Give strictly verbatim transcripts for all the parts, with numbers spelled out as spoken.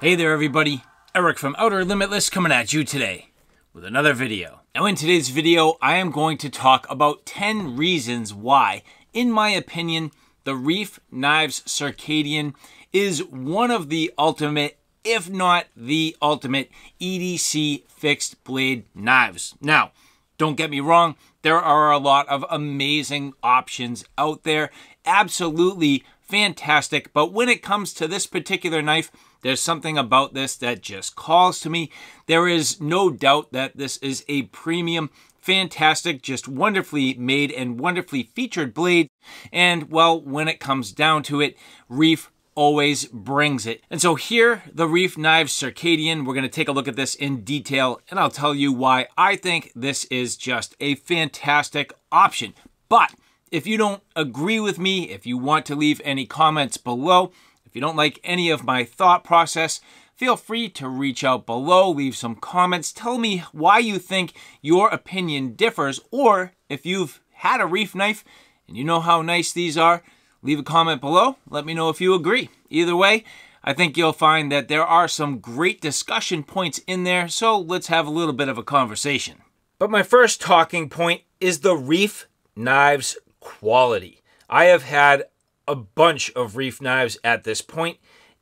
Hey there everybody, Eric from Outer Limitless coming at you today with another video. Now in today's video, I am going to talk about ten reasons why, in my opinion, the Reiff Knives Circadian is one of the ultimate, if not the ultimate, E D C fixed blade knives. Now, don't get me wrong, there are a lot of amazing options out there. Absolutely fantastic, but when it comes to this particular knife, there's something about this that just calls to me. There is no doubt that this is a premium, fantastic, just wonderfully made and wonderfully featured blade. And well, when it comes down to it, Reiff always brings it. And so here, the Reiff Knives Circadian, we're gonna take a look at this in detail and I'll tell you why I think this is just a fantastic option. But if you don't agree with me, if you want to leave any comments below, if you don't like any of my thought process, feel free to reach out below, leave some comments, tell me why you think your opinion differs, or if you've had a Reiff knife and you know how nice these are, leave a comment below, let me know if you agree. Either way, I think you'll find that there are some great discussion points in there, so let's have a little bit of a conversation. But my first talking point is the Reiff Knives quality. I have had a bunch of Reiff knives at this point.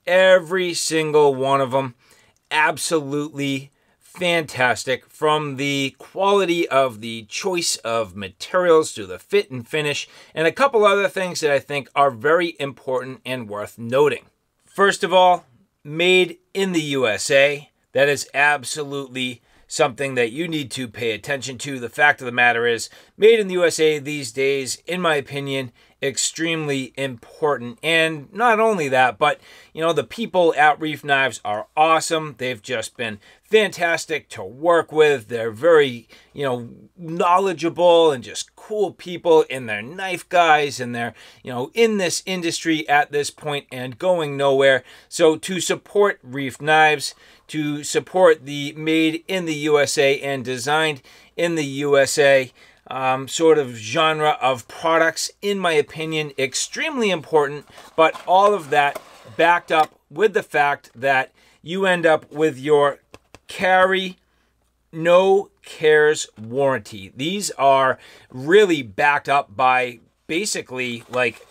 Every single one of them absolutely fantastic, from the quality of the choice of materials to the fit and finish, and a couple other things that I think are very important and worth noting. First of all, made in the U S A. That is absolutely something that you need to pay attention to. The fact of the matter is, made in the U S A these days, in my opinion, extremely important. And not only that, but you know, the people at Reiff Knives are awesome. They've just been fantastic to work with. They're very, you know, knowledgeable and just cool people, and they're knife guys, and they're, you know, in this industry at this point and going nowhere. So to support Reiff Knives, to support the made in the U S A and designed in the U S A Um, sort of genre of products, in my opinion, extremely important, but all of that backed up with the fact that you end up with your carry no cares warranty. These are really backed up by basically like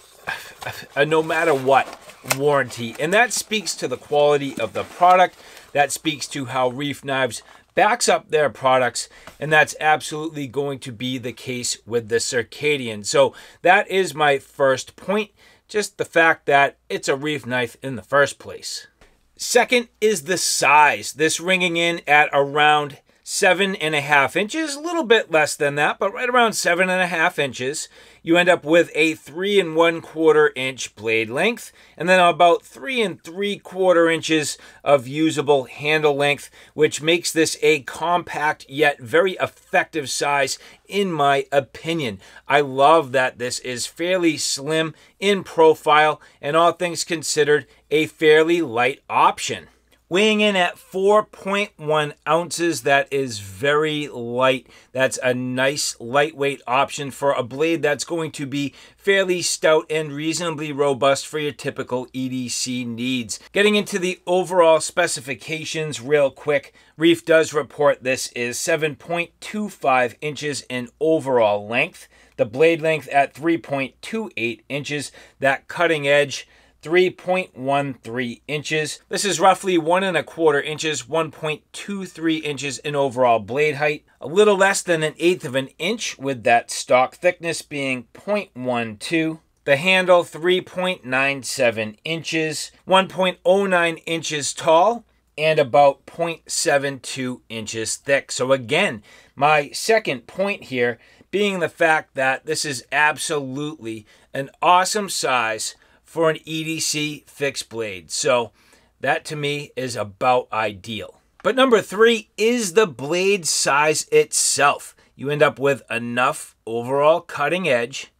a no matter what warranty, and that speaks to the quality of the product. That speaks to how Reiff Knives backs up their products, and that's absolutely going to be the case with the Circadian. So that is my first point, just the fact that it's a Reiff knife in the first place. Second is the size. This ringing in at around seven and a half inches, a little bit less than that, but right around seven and a half inches, you end up with a three and one quarter inch blade length, and then about three and three quarter inches of usable handle length, which makes this a compact yet very effective size, in my opinion. I love that this is fairly slim in profile, and all things considered, a fairly light option. Weighing in at four point one ounces, that is very light. That's a nice lightweight option for a blade that's going to be fairly stout and reasonably robust for your typical E D C needs. Getting into the overall specifications real quick, Reiff does report this is seven point two five inches in overall length, the blade length at three point two eight inches, that cutting edge three point one three inches. This is roughly one and a quarter inches, one point two three inches in overall blade height, a little less than an eighth of an inch with that stock thickness being zero point one two. The handle three point nine seven inches, one point zero nine inches tall, and about zero point seven two inches thick. So again, my second point here being the fact that this is absolutely an awesome size for an E D C fixed blade. So that to me is about ideal. But number three is the blade size itself. You end up with enough overall cutting edge,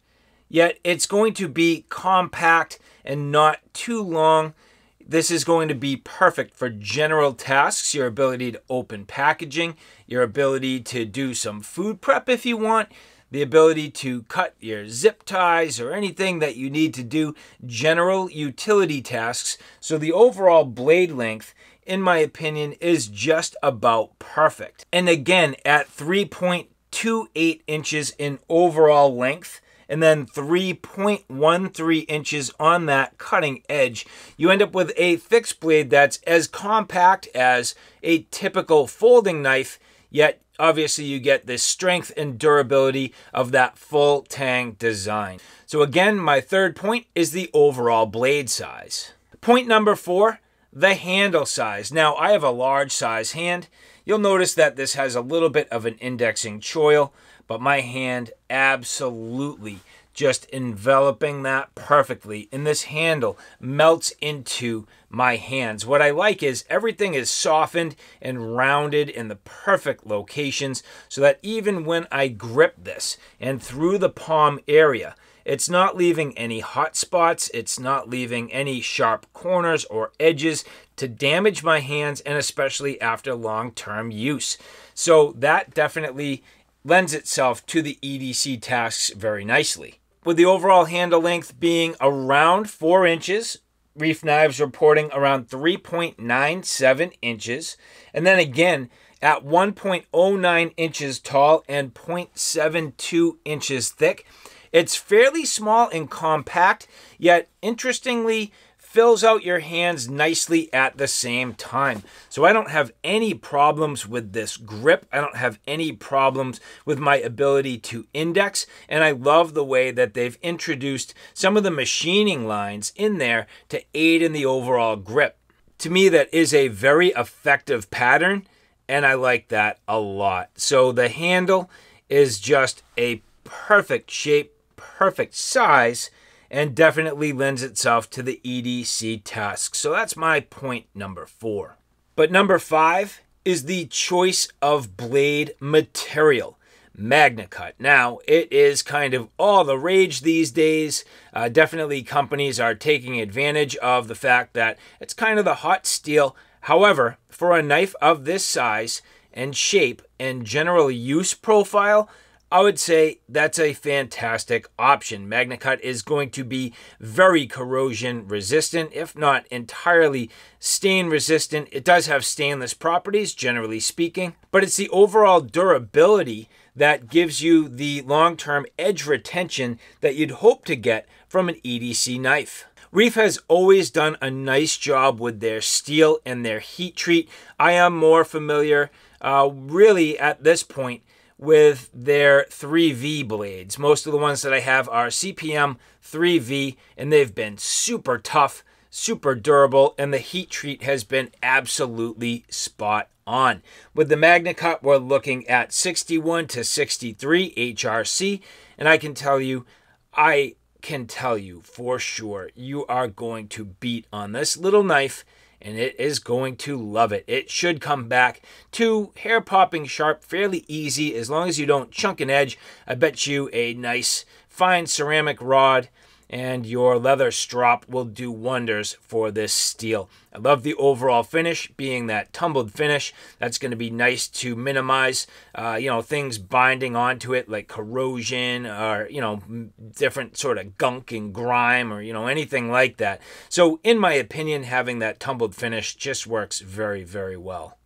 yet it's going to be compact and not too long. This is going to be perfect for general tasks, your ability to open packaging, your ability to do some food prep if you want, the ability to cut your zip ties or anything that you need to do general utility tasks. So the overall blade length in my opinion, is just about perfect. And again, at three point two eight inches in overall length, and then three point one three inches on that cutting edge, you end up with a fixed blade that's as compact as a typical folding knife, yet obviously you get the strength and durability of that full tang design. So again, my third point is the overall blade size. Point number four, the handle size. Now, I have a large size hand. You'll notice that this has a little bit of an indexing choil, but my hand absolutely just enveloping that perfectly. And this handle melts into my hands. What I like is everything is softened and rounded in the perfect locations so that even when I grip this and through the palm area, it's not leaving any hot spots. It's not leaving any sharp corners or edges to damage my hands, and especially after long-term use. So that definitely lends itself to the E D C tasks very nicely. With the overall handle length being around four inches, Reiff Knives reporting around three point nine seven inches. And then again, at one point oh nine inches tall and zero point seven two inches thick, it's fairly small and compact, yet interestingly, fills out your hands nicely at the same time. So I don't have any problems with this grip. I don't have any problems with my ability to index. And I love the way that they've introduced some of the machining lines in there to aid in the overall grip. To me, that is a very effective pattern, and I like that a lot. So the handle is just a perfect shape, perfect size, and definitely lends itself to the E D C task. So that's my point number four. But number five is the choice of blade material, MagnaCut. Now, it is kind of all the rage these days. Uh, definitely companies are taking advantage of the fact that it's kind of the hot steel. However, for a knife of this size and shape and general use profile, I would say that's a fantastic option. MagnaCut is going to be very corrosion resistant, if not entirely stain resistant. It does have stainless properties, generally speaking, but it's the overall durability that gives you the long-term edge retention that you'd hope to get from an E D C knife. Reiff has always done a nice job with their steel and their heat treat. I am more familiar, uh, really at this point, with their three V blades. Most of the ones that I have are C P M three V, and they've been super tough, super durable, and the heat treat has been absolutely spot on. With the MagnaCut, we're looking at sixty-one to sixty-three H R C, and I can tell you, I can tell you for sure, you are going to beat on this little knife, and it is going to love it. It should come back to hair-popping sharp fairly easy, as long as you don't chunk an edge. I bet you a nice fine ceramic rod and your leather strop will do wonders for this steel. I love the overall finish, being that tumbled finish. That's going to be nice to minimize, uh, you know, things binding onto it like corrosion or, you know, different sort of gunk and grime or, you know, anything like that. So in my opinion, having that tumbled finish just works very, very well.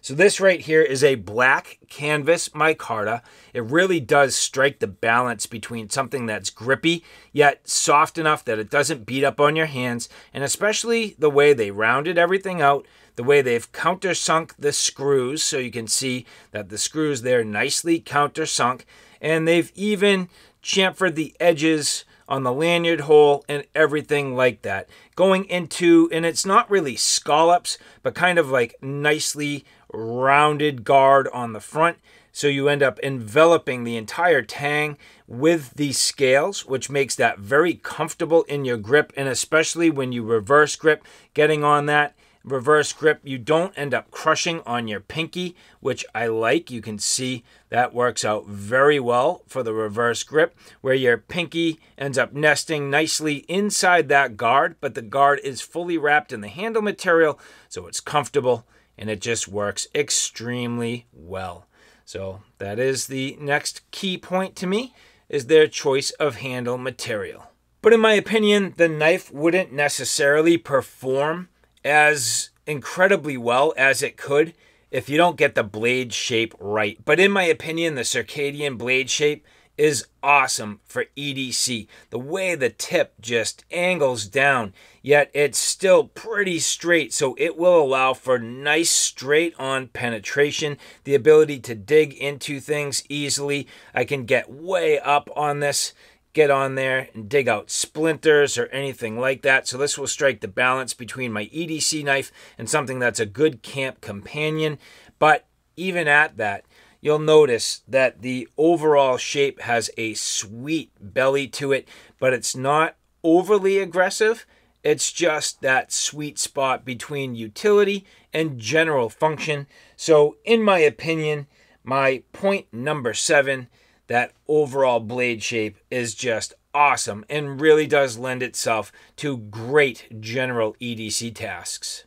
So this right here is a black canvas micarta. It really does strike the balance between something that's grippy, yet soft enough that it doesn't beat up on your hands, and especially the way they rounded everything out, the way they've countersunk the screws, so you can see that the screws there nicely countersunk, and they've even chamfered the edges on the lanyard hole and everything like that. Going into, and it's not really scallops, but kind of like nicely rounded guard on the front. So you end up enveloping the entire tang with these scales, which makes that very comfortable in your grip. And especially when you reverse grip, getting on that reverse grip, you don't end up crushing on your pinky, which I like. You can see that works out very well for the reverse grip, where your pinky ends up nesting nicely inside that guard, but the guard is fully wrapped in the handle material, so it's comfortable and it just works extremely well. So that is the next key point to me, is their choice of handle material. But in my opinion, the knife wouldn't necessarily perform as incredibly well as it could if you don't get the blade shape right. But in my opinion, the Circadian blade shape is awesome for E D C. The way the tip just angles down, yet it's still pretty straight, so it will allow for nice straight on penetration, the ability to dig into things easily. I can get way up on this, get on there and dig out splinters or anything like that. So this will strike the balance between my E D C knife and something that's a good camp companion. But even at that, you'll notice that the overall shape has a sweet belly to it, but it's not overly aggressive. It's just that sweet spot between utility and general function. So in my opinion, my point number seven, that overall blade shape is just awesome and really does lend itself to great general E D C tasks.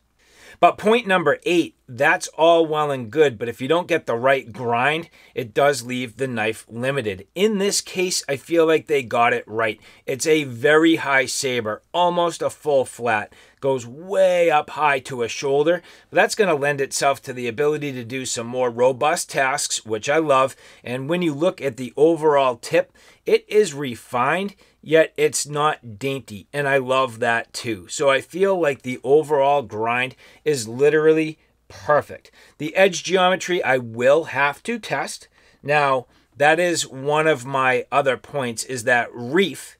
But point number eight, that's all well and good, but if you don't get the right grind, it does leave the knife limited. In this case, I feel like they got it right. It's a very high saber, almost a full flat, goes way up high to a shoulder. That's going to lend itself to the ability to do some more robust tasks, which I love. And when you look at the overall tip, it is refined, yet it's not dainty, and I love that too. So I feel like the overall grind is literally perfect. The edge geometry I will have to test. Now, that is one of my other points, is that Reiff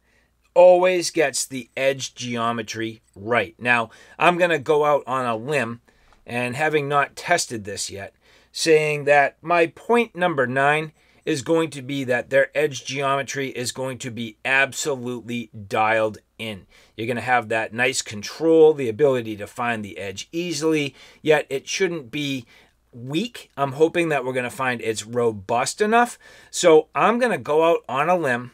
always gets the edge geometry right. Now, I'm going to go out on a limb, and having not tested this yet, saying that my point number nine is going to be that their edge geometry is going to be absolutely dialed in. You're going to have that nice control, the ability to find the edge easily, yet it shouldn't be weak. I'm hoping that we're going to find it's robust enough. So I'm going to go out on a limb,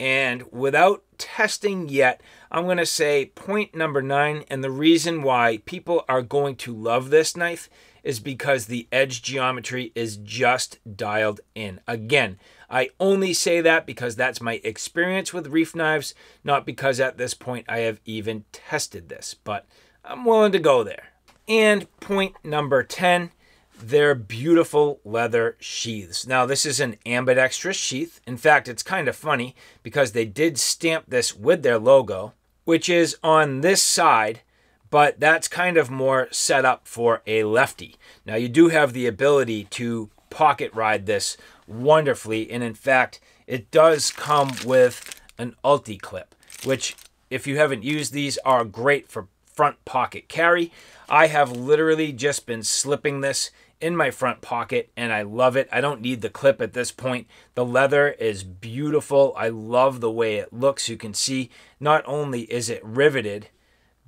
and without testing yet, I'm going to say point number nine, and the reason why people are going to love this knife is because the edge geometry is just dialed in. Again, I only say that because that's my experience with Reiff Knives, not because at this point I have even tested this, but I'm willing to go there. And point number ten, their beautiful leather sheaths. Now, this is an ambidextrous sheath. In fact, it's kind of funny because they did stamp this with their logo, which is on this side, but that's kind of more set up for a lefty. Now, you do have the ability to pocket ride this wonderfully, and in fact, it does come with an Ulti Clip, which, if you haven't used these, are great for front pocket carry. I have literally just been slipping this in my front pocket, and I love it. I don't need the clip at this point. The leather is beautiful. I love the way it looks. You can see not only is it riveted,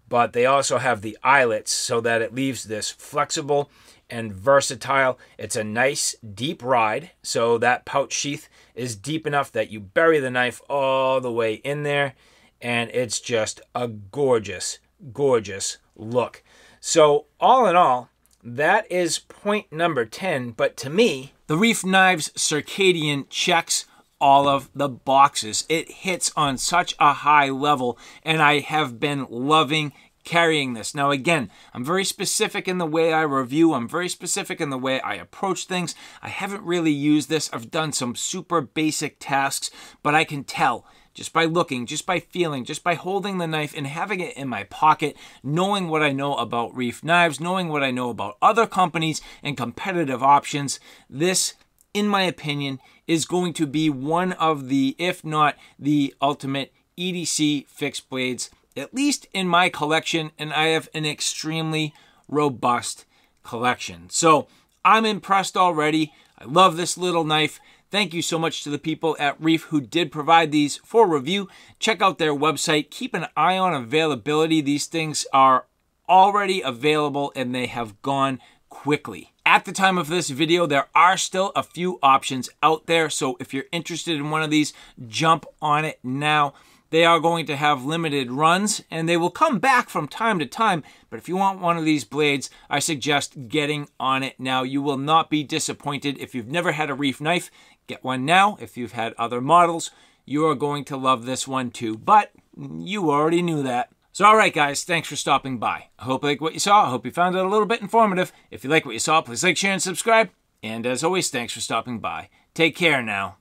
but they also have the eyelets so that it leaves this flexible and versatile. It's a nice deep ride, so that pouch sheath is deep enough that you bury the knife all the way in there, and it's just a gorgeous, gorgeous look. So all in all, that is point number ten, but to me, the Reiff Knives Circadian checks all of the boxes. It hits on such a high level, and I have been loving carrying this. Now again, I'm very specific in the way I review. I'm very specific in the way I approach things. I haven't really used this. I've done some super basic tasks, but I can tell just by looking, just by feeling, just by holding the knife and having it in my pocket, knowing what I know about Reiff Knives, knowing what I know about other companies and competitive options, this, in my opinion, is going to be one of the, if not the ultimate E D C fixed blades, at least in my collection, and I have an extremely robust collection. So I'm impressed already. I love this little knife. Thank you so much to the people at Reiff who did provide these for review. Check out their website. Keep an eye on availability. These things are already available and they have gone quickly. At the time of this video, there are still a few options out there, so if you're interested in one of these, jump on it now. They are going to have limited runs, and they will come back from time to time, but if you want one of these blades, I suggest getting on it now. You will not be disappointed. If you've never had a Reiff knife, get one now. If you've had other models, you are going to love this one too, but you already knew that. So all right, guys, thanks for stopping by. I hope you like what you saw. I hope you found it a little bit informative. If you like what you saw, please like, share, and subscribe. And as always, thanks for stopping by. Take care now.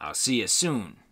I'll see you soon.